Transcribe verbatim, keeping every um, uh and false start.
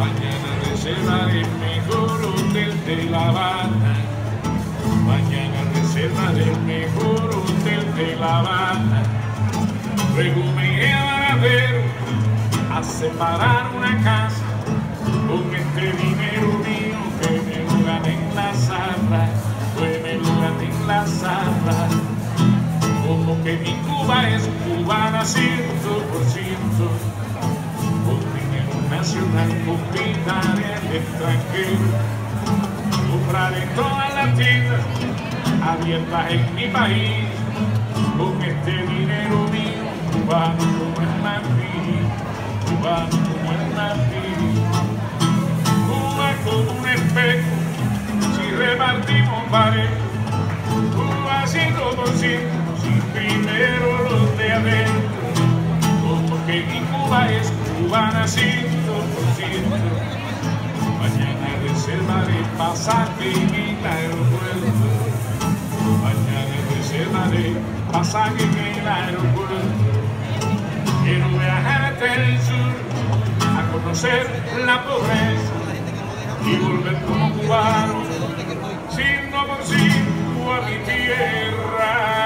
Mañana reservaré el mejor hotel de La Habana. Mañana reservaré el mejor hotel de La Habana. Luego me llevará a ver a separar una casa con este dinero mío que me lo gané en la zarra, que me lo gané en la zarra. Como que mi Cuba es cubana ciento por ciento. Nacional, compitaré en el extranjero, compraré todas las tiendas abiertas en mi país, con este dinero mío, cubano como el nací, cubano como el nací. Cuba como un espejo, si repartimos pares, Cuba ciento por ciento, si primero los de adentro, como que mi Cuba es cubana ciento por ciento. Mañana reservaré pasaje en el aeropuerto. Mañana reservaré pasaje en el aeropuerto. Quiero viajar hasta el sur a conocer la pobreza y volver como cubano, siendo por sí a mi tierra.